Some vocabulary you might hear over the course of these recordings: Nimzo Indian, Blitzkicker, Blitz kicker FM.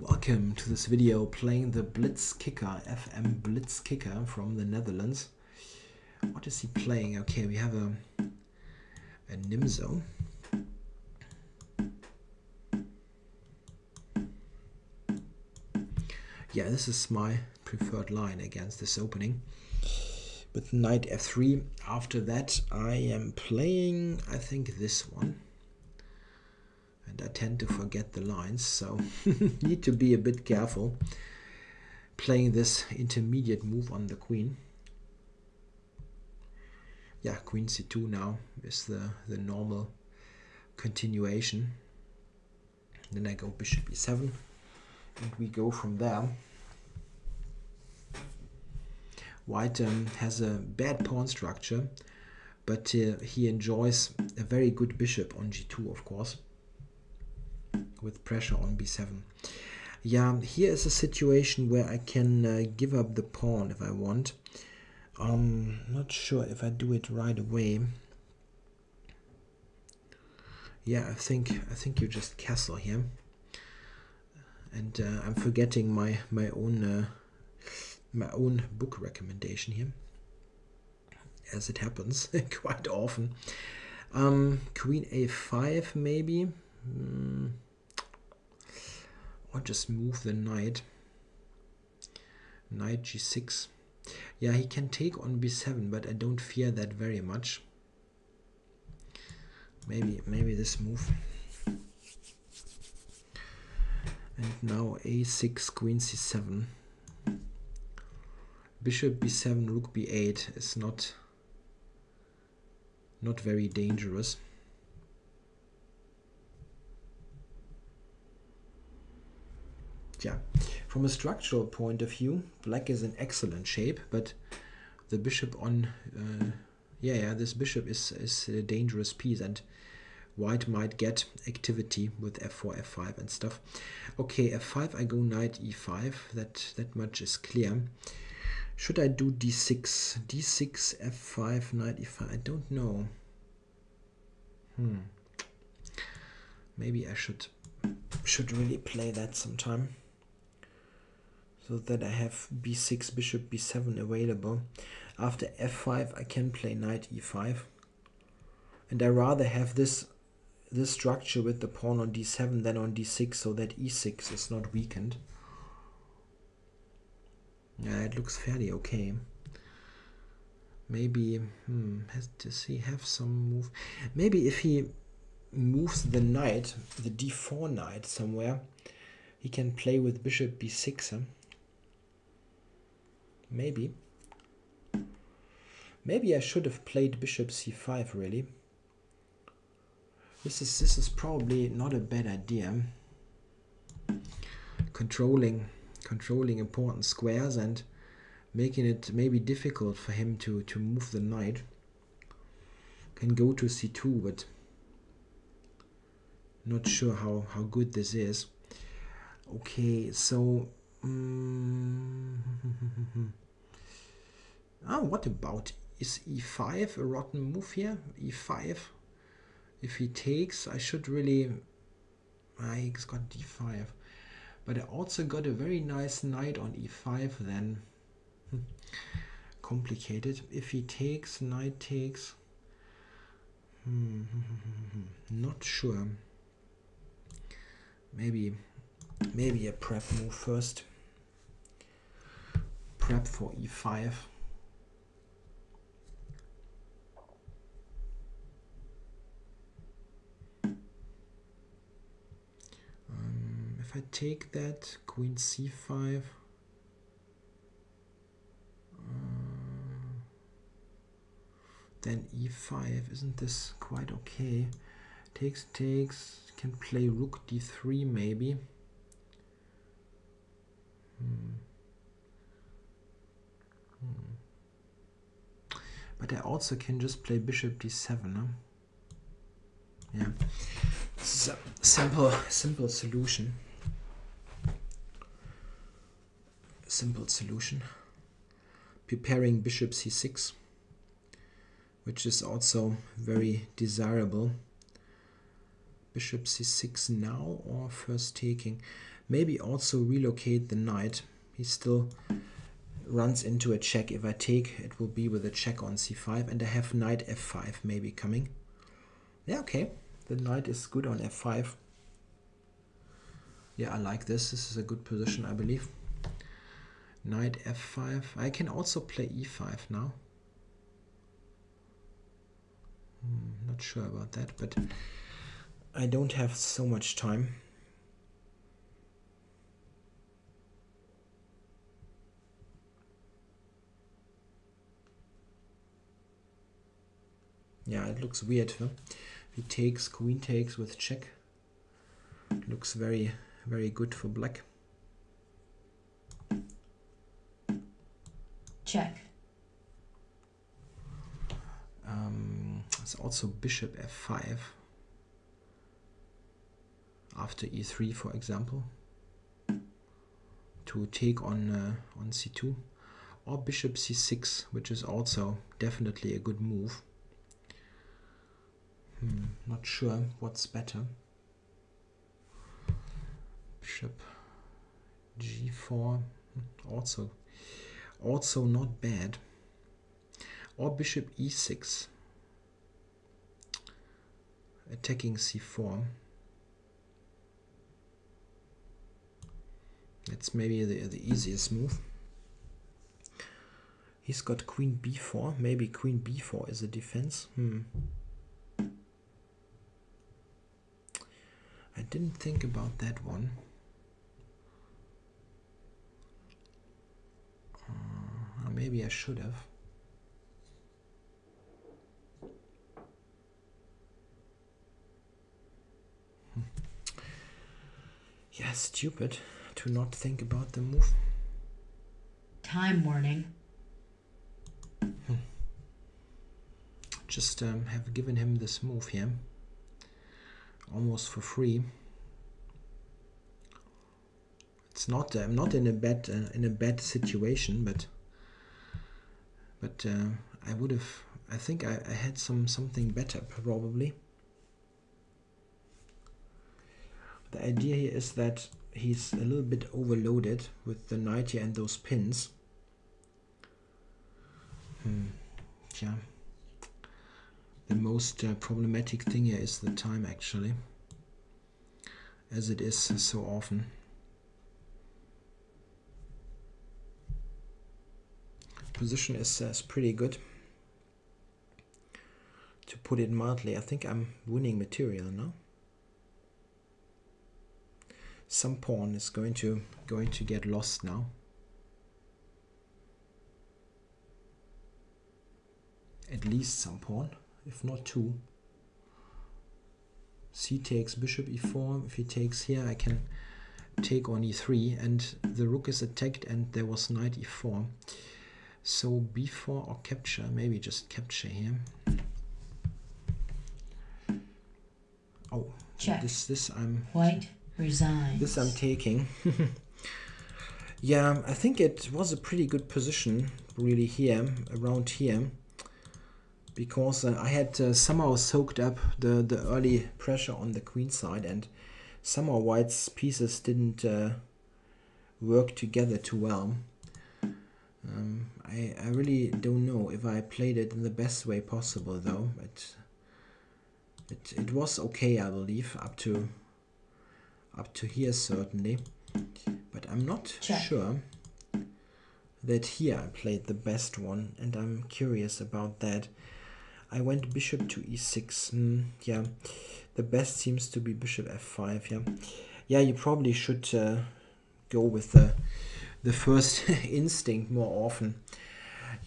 Welcome to this video playing the Blitz kicker FM Blitz kicker from the Netherlands. What is he playing? Okay, we have a Nimzo. Yeah, this is my preferred line against this opening. With knight f3. After that, I am playing, I think, this one. And I tend to forget the lines, so need to be a bit careful playing this intermediate move on the queen. Yeah, queen c2 now is the normal continuation. Then I go bishop e7, and we go from there. White has a bad pawn structure, but he enjoys a very good bishop on g2, of course, with pressure on b7. Yeah, here is a situation where I can give up the pawn if I want. Not sure if I do it right away. Yeah, I think you just castle here, and I'm forgetting my own book recommendation here, as it happens quite often. Queen a5 maybe. Or just move the knight. Knight g6. Yeah, he can take on b7, but I don't fear that very much. Maybe this move. And now a6, queen c7. Bishop b7, rook b8 is not very dangerous. Yeah, from a structural point of view, black is in excellent shape, but the bishop on, this bishop is a dangerous piece, and white might get activity with f4, f5 and stuff. Okay, f5, I go knight e5, that much is clear. Should I do d6? d6, f5, knight e5, I don't know. Maybe I should really play that sometime, so that I have b6, bishop b7 available. After f5 I can play knight e5, and I rather have this structure with the pawn on d7 than on d6, so that e6 is not weakened. Yeah, it looks fairly okay. Maybe does he have some move? Maybe if he moves the knight, the d4 knight somewhere, he can play with bishop b6, huh? Maybe I should have played bishop c5 really. This is probably not a bad idea. Controlling important squares and making it maybe difficult for him to move the knight. Can go to c2, but not sure how good this is. Okay, so what about, is e5 a rotten move here? e5, if he takes, I should really, he's got d5, but I also got a very nice knight on e5 then. Complicated. If he takes, knight takes. Not sure. Maybe a prep move first. Prep for e5. If I take that, queen c5. Then e5. Isn't this quite okay? Takes. Can play rook d3 maybe. But I also can just play bishop d7. Huh? Yeah, so simple solution. Preparing bishop c6, which is also very desirable. Bishop c6 now or first taking? Maybe also relocate the knight. He still runs into a check. If I take, it will be with a check on c5, and I have knight f5 maybe coming. Yeah, okay. The knight is good on f5. Yeah, I like this. This is a good position, I believe. Knight f5. I can also play e5 now. Not sure about that, but I don't have so much time. Yeah, it looks weird, huh? He takes, queen takes with check. It looks very, very good for black. Check. It's also bishop f5 after e3, for example, to take on c2, or bishop c6, which is also definitely a good move. Not sure what's better. Bishop g4, also not bad, or bishop e6, attacking c4. That's maybe the easiest move. He's got queen b4. Maybe queen b4 is a defense. I didn't think about that one. Maybe I should have. Yeah, stupid to not think about the move. Time warning. Just have given him this move here. Almost for free. It's not. I'm not in a bad situation, but I would have. I think I had something better probably. The idea here is that he's a little bit overloaded with the knight here and those pins. Yeah. The most problematic thing here is the time, actually, as it is so often. Position is pretty good, to put it mildly. I think I'm winning material now. Some pawn is going to get lost now. At least some pawn, if not two. C takes, bishop e4. If he takes here, I can take on e3, and the rook is attacked, and there was knight e4. So b4 or capture, maybe just capture here. Oh, check. This I'm white resigns. This I'm taking. Yeah, I think it was a pretty good position really here, around here, because I had somehow soaked up the early pressure on the queen side, and somehow white's pieces didn't work together too well. I really don't know if I played it in the best way possible, though. It was okay, I believe, up to here certainly, but I'm not sure that here I played the best one, and I'm curious about that. I went bishop to e6. Yeah, the best seems to be bishop f5. Yeah, you probably should go with the first instinct more often.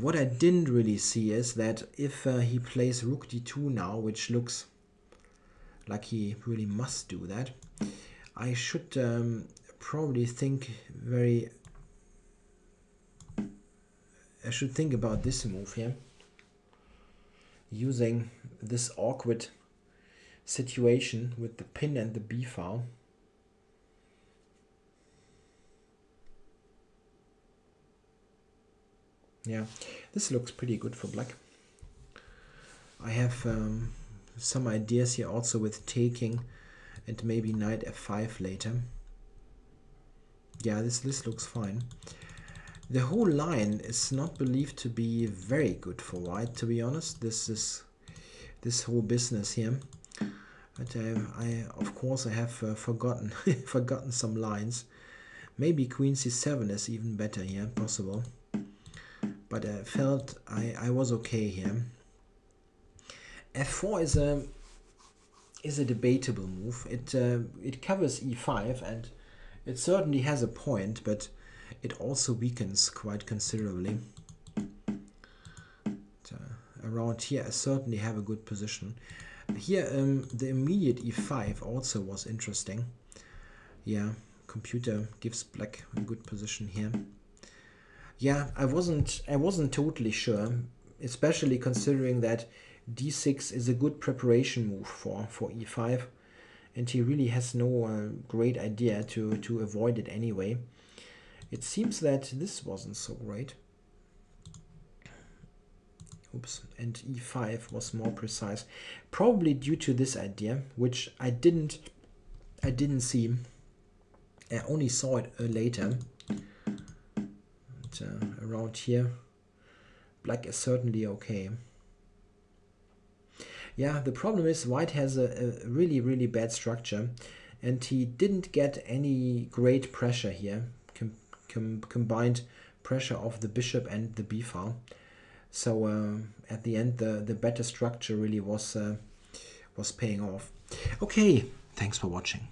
What I didn't really see is that if he plays rook d2 now, which looks like he really must do that, I should probably think very... I should think about this move here, using this awkward situation with the pin and the b file. Yeah, this looks pretty good for black. I have some ideas here also with taking and maybe knight f5 later. Yeah, this list looks fine. The whole line is not believed to be very good for white, to be honest. This is this whole business here. But I of course I have forgotten some lines. Maybe Queen C7 is even better here, possible. But I felt I was okay here. F4 is a debatable move. It covers E5 and it certainly has a point, but it also weakens quite considerably. But, around here I certainly have a good position. Here the immediate E5 also was interesting. Yeah, computer gives black a good position here. Yeah, I wasn't totally sure, especially considering that D6 is a good preparation move for E5, and he really has no great idea to avoid it anyway. It seems that this wasn't so great. Oops, and E5 was more precise, probably due to this idea, which I didn't see. I only saw it later. And, around here, black is certainly okay. Yeah, the problem is white has a really bad structure, and he didn't get any great pressure here. Combined pressure of the bishop and the b file. So at the end, the better structure really was paying off. Okay, thanks for watching.